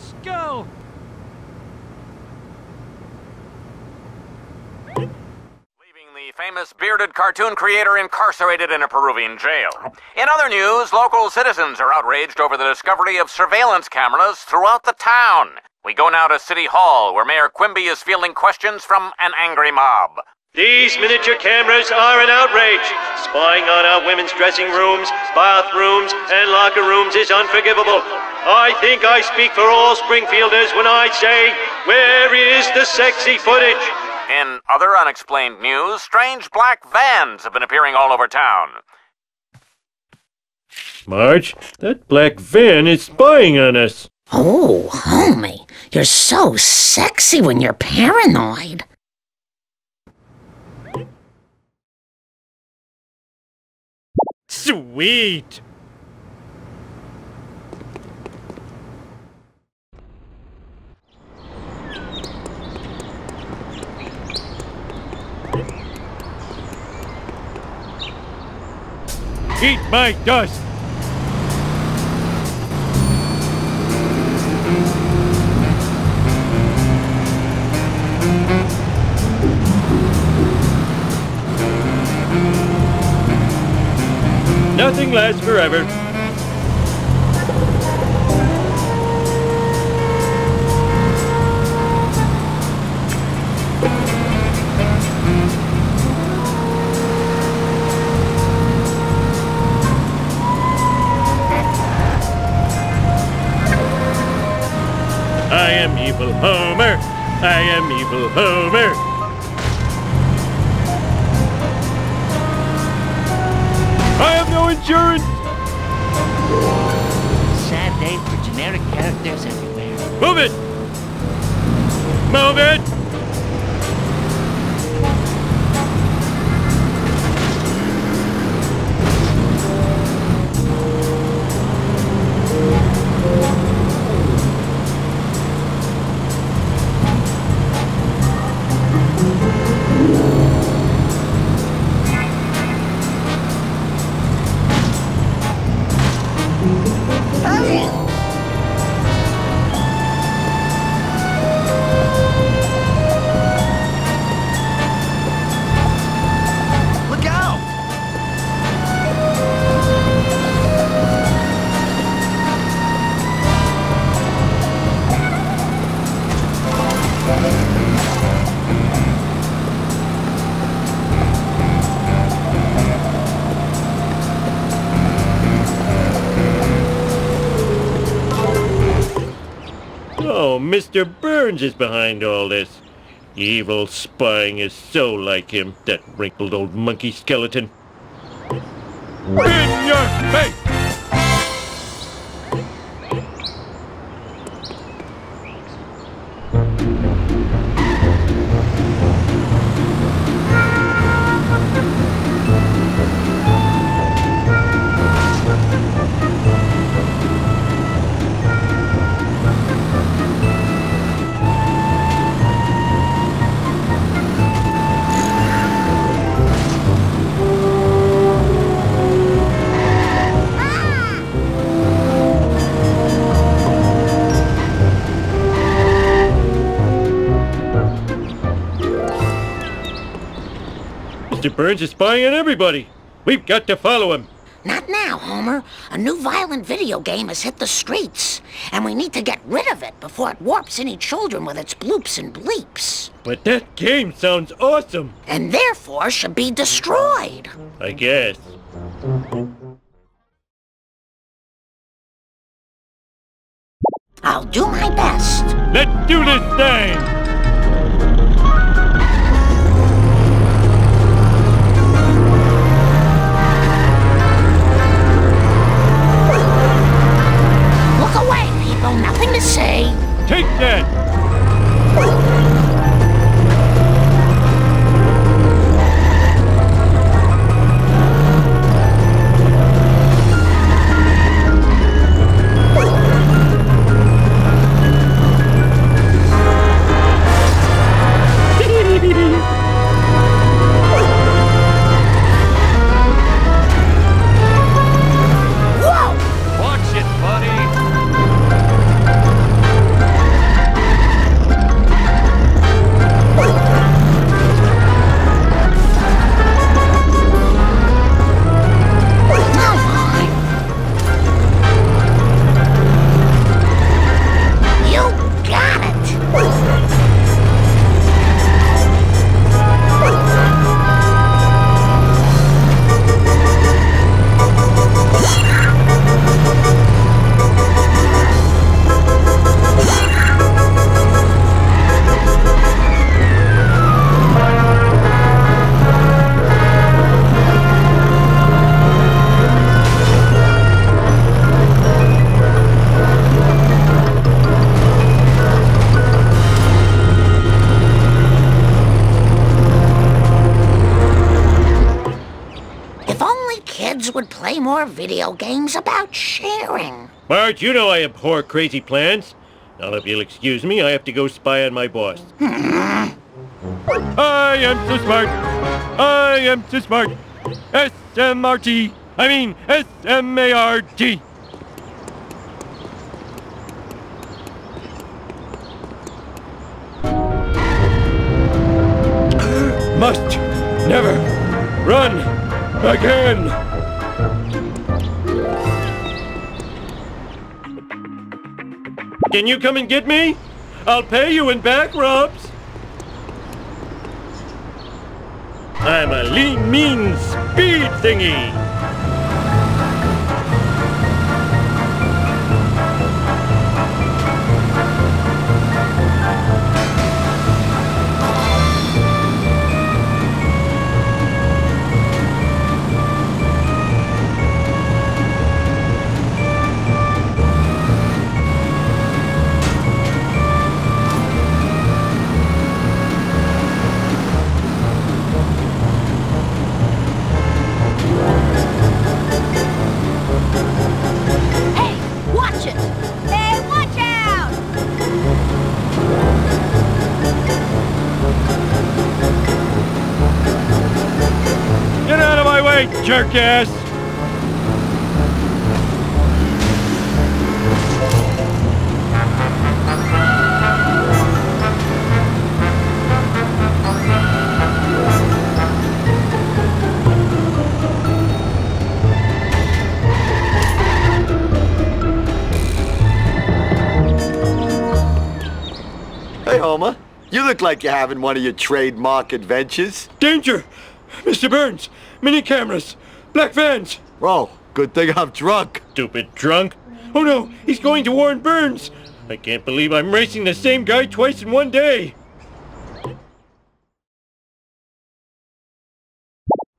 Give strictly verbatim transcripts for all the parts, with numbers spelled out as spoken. else. Go! Leaving the famous bearded cartoon creator incarcerated in a Peruvian jail. In other news, local citizens are outraged over the discovery of surveillance cameras throughout the town. We go now to City Hall, where Mayor Quimby is fielding questions from an angry mob. These miniature cameras are an outrage. Spying on our women's dressing rooms, bathrooms, and locker rooms is unforgivable. I think I speak for all Springfielders when I say, where is the sexy footage? In other unexplained news, strange black vans have been appearing all over town. Marge, that black van is spying on us. Oh, Homie, you're so sexy when you're paranoid. Sweet! Eat my dust! Nothing lasts forever. I am evil Homer. I am evil Homer. I have no insurance! Sad day for generic characters everywhere. Move it! Move it! Mister Burns is behind all this. Evil spying is so like him, that wrinkled old monkey skeleton. In your face! Mister Burns is spying on everybody. We've got to follow him. Not now, Homer. A new violent video game has hit the streets, and we need to get rid of it before it warps any children with its bloops and bleeps. But that game sounds awesome. And therefore should be destroyed. I guess. I'll do my best. Let's do this thing! Nothing to say. Take that! Burns would play more video games about sharing. Marge, you know I abhor crazy plans. Now, if you'll excuse me, I have to go spy on my boss. I am so smart. I am so smart. S M R T. I mean, S M A R T. Must never run again. Can you come and get me? I'll pay you in back rubs. I'm a lean, mean speed thingy. Jerk ass! Hey, Homer. You look like you're having one of your trademark adventures. Danger! Mister Burns! Mini cameras! Black vans! Oh, good thing I'm drunk. Stupid drunk. Oh no, he's going to Warren Burns. I can't believe I'm racing the same guy twice in one day.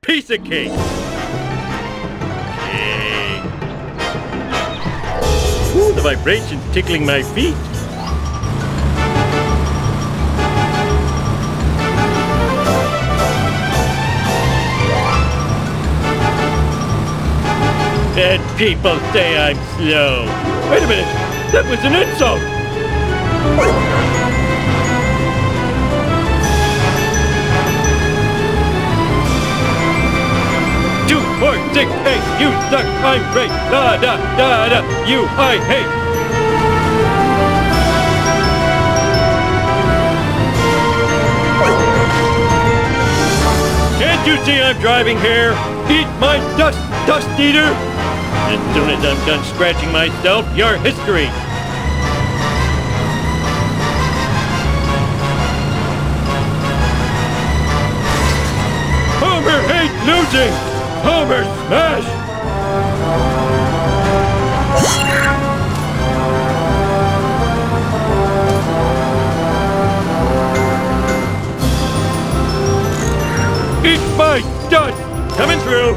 Piece of cake. Cake. Ooh, the vibration's tickling my feet. Dead people say I'm slow. Wait a minute, that was an insult! Two, four, six, eight, you suck, I'm great, da da da da, you I hate. Can't you see I'm driving here? Eat my dust, dust eater! As soon as I'm done scratching myself, your history! Homer hate losing! Homer smash! Eat my dust! Coming through!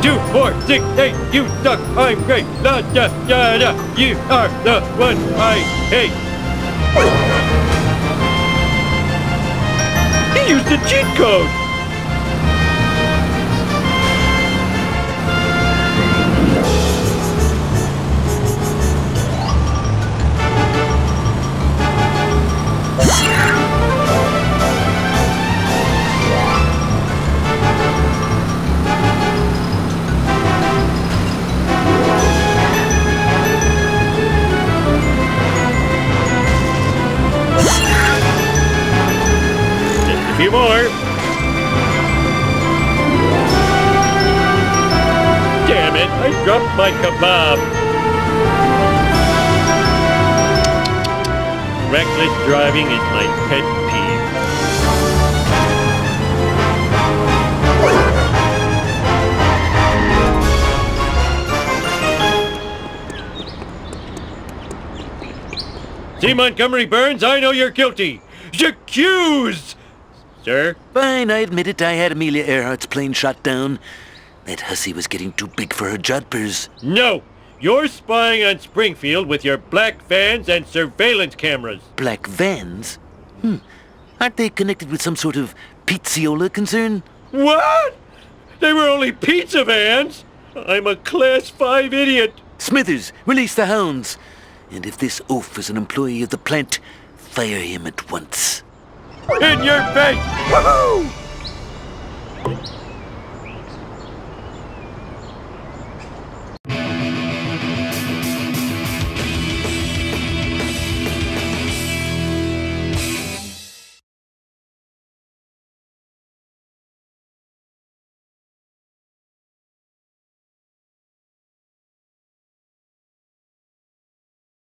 Two, four, six, eight, you suck, I'm great, da da da da, you are the one I hate. He used a cheat code! More. Damn it, I dropped my kebab. Reckless driving is my pet peeve. See, Montgomery Burns, I know you're guilty. J'accuse! Sir? Fine, I admit it. I had Amelia Earhart's plane shot down. That hussy was getting too big for her jodhpurs. No! You're spying on Springfield with your black vans and surveillance cameras. Black vans? Hmm. Aren't they connected with some sort of pizzola concern? What? They were only pizza vans! I'm a class five idiot! Smithers, release the hounds. And if this oaf is an employee of the plant, fire him at once. In your face! Woohoo!